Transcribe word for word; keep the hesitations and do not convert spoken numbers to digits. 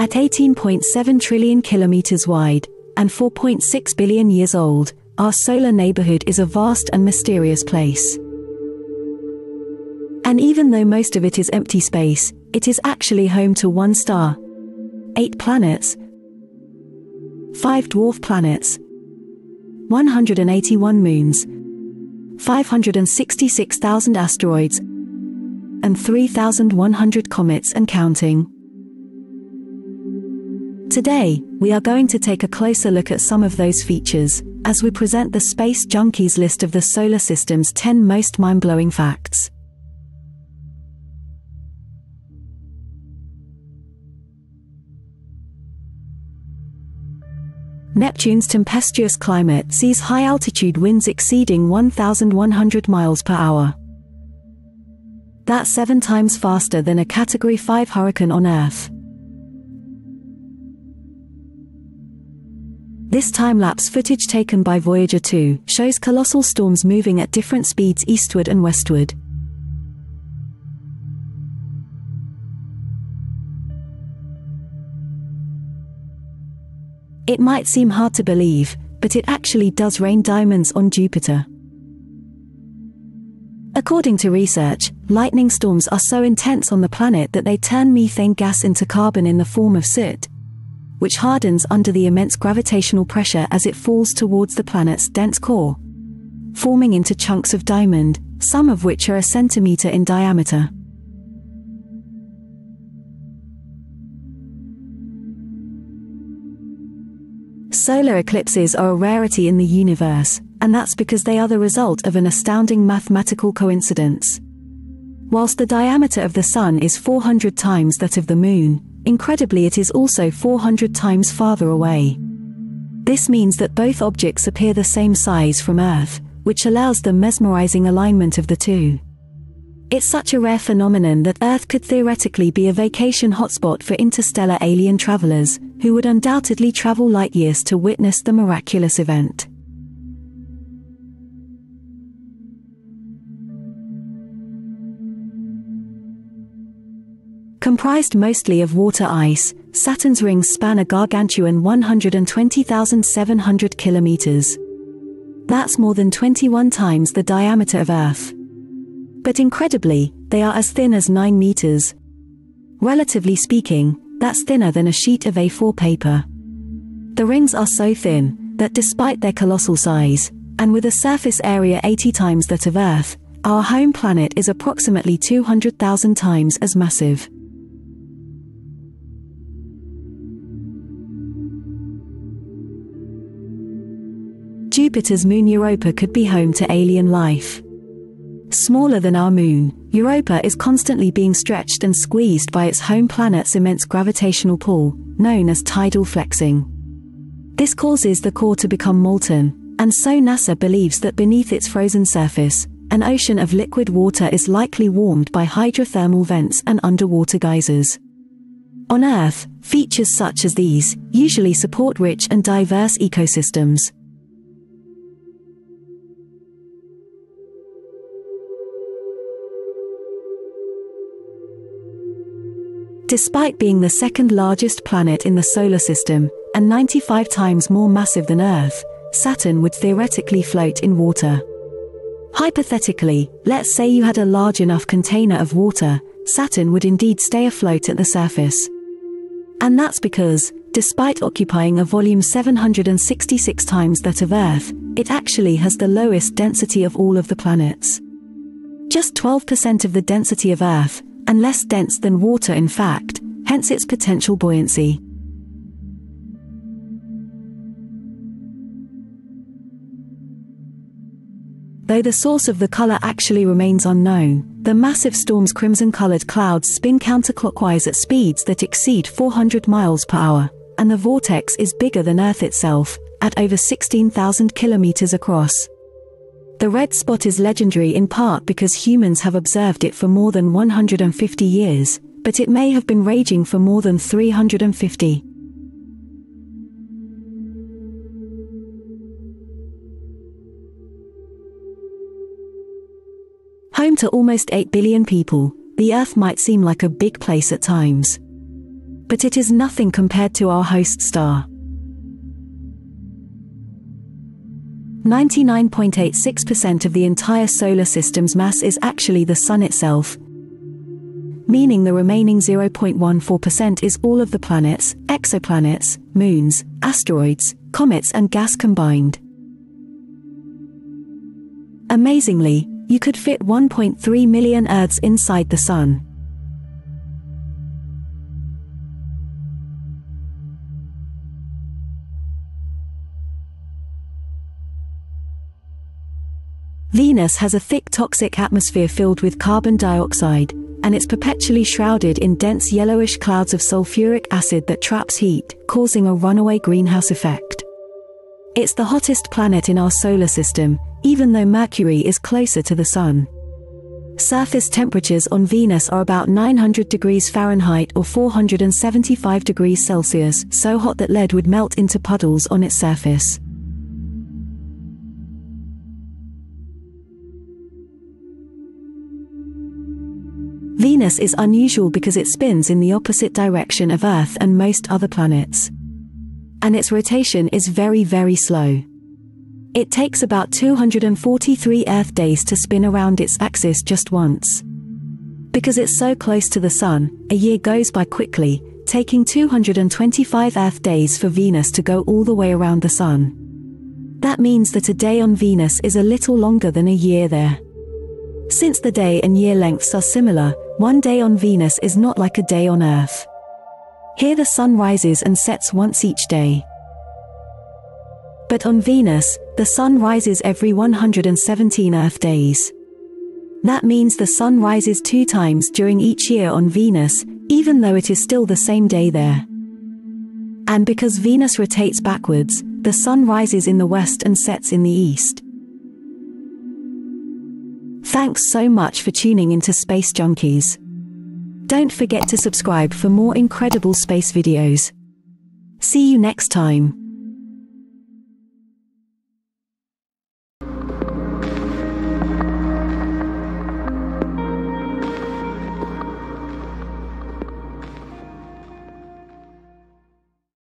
At eighteen point seven trillion kilometers wide, and four point six billion years old, our solar neighborhood is a vast and mysterious place. And even though most of it is empty space, it is actually home to one star, eight planets, five dwarf planets, one hundred eighty-one moons, five hundred sixty-six thousand asteroids, and three thousand one hundred comets and counting. Today, we are going to take a closer look at some of those features, as we present the Space Junkies list of the solar system's ten most mind-blowing facts. Neptune's tempestuous climate sees high-altitude winds exceeding one thousand one hundred miles per hour. That's seven times faster than a Category five hurricane on Earth. This time-lapse footage taken by Voyager two shows colossal storms moving at different speeds eastward and westward. It might seem hard to believe, but it actually does rain diamonds on Jupiter. According to research, lightning storms are so intense on the planet that they turn methane gas into carbon in the form of soot, which hardens under the immense gravitational pressure as it falls towards the planet's dense core, forming into chunks of diamond, some of which are a centimeter in diameter. Solar eclipses are a rarity in the universe, and that's because they are the result of an astounding mathematical coincidence. Whilst the diameter of the Sun is four hundred times that of the Moon, incredibly it is also four hundred times farther away. This means that both objects appear the same size from Earth, which allows the mesmerizing alignment of the two. It's such a rare phenomenon that Earth could theoretically be a vacation hotspot for interstellar alien travelers, who would undoubtedly travel light years to witness the miraculous event. Comprised mostly of water ice, Saturn's rings span a gargantuan one hundred twenty thousand seven hundred kilometers. That's more than twenty-one times the diameter of Earth. But incredibly, they are as thin as nine meters. Relatively speaking, that's thinner than a sheet of A four paper. The rings are so thin, that despite their colossal size, and with a surface area eighty times that of Earth, our home planet is approximately two hundred thousand times as massive. Jupiter's moon Europa could be home to alien life. Smaller than our Moon, Europa is constantly being stretched and squeezed by its home planet's immense gravitational pull, known as tidal flexing. This causes the core to become molten, and so NASA believes that beneath its frozen surface, an ocean of liquid water is likely warmed by hydrothermal vents and underwater geysers. On Earth, features such as these usually support rich and diverse ecosystems. Despite being the second largest planet in the solar system, and ninety-five times more massive than Earth, Saturn would theoretically float in water. Hypothetically, let's say you had a large enough container of water, Saturn would indeed stay afloat at the surface. And that's because, despite occupying a volume seven hundred sixty-six times that of Earth, it actually has the lowest density of all of the planets. Just twelve percent of the density of Earth, and less dense than water in fact, hence its potential buoyancy. Though the source of the color actually remains unknown, the massive storm's crimson-colored clouds spin counterclockwise at speeds that exceed four hundred miles per hour, and the vortex is bigger than Earth itself, at over sixteen thousand kilometers across. The red spot is legendary in part because humans have observed it for more than one hundred fifty years, but it may have been raging for more than three hundred fifty. Home to almost eight billion people, the Earth might seem like a big place at times. but it is nothing compared to our host star. ninety-nine point eight six percent of the entire solar system's mass is actually the Sun itself, meaning the remaining zero point one four percent is all of the planets, exoplanets, moons, asteroids, comets and gas combined. Amazingly, you could fit one point three million Earths inside the Sun. Venus has a thick toxic atmosphere filled with carbon dioxide, and it's perpetually shrouded in dense yellowish clouds of sulfuric acid that traps heat, causing a runaway greenhouse effect. It's the hottest planet in our solar system, even though Mercury is closer to the Sun. Surface temperatures on Venus are about nine hundred degrees Fahrenheit or four hundred seventy-five degrees Celsius, so hot that lead would melt into puddles on its surface. Venus is unusual because it spins in the opposite direction of Earth and most other planets. And its rotation is very, very slow. It takes about two hundred forty-three Earth days to spin around its axis just once. Because it's so close to the Sun, a year goes by quickly, taking two hundred twenty-five Earth days for Venus to go all the way around the Sun. That means that a day on Venus is a little longer than a year there. Since the day and year lengths are similar, one day on Venus is not like a day on Earth. Here the Sun rises and sets once each day. But on Venus, the Sun rises every one hundred seventeen Earth days. That means the Sun rises two times during each year on Venus, even though it is still the same day there. And because Venus rotates backwards, the Sun rises in the west and sets in the east. Thanks so much for tuning into Space Junkies. Don't forget to subscribe for more incredible space videos. See you next time.